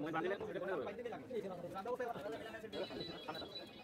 Jangan main-main lagi,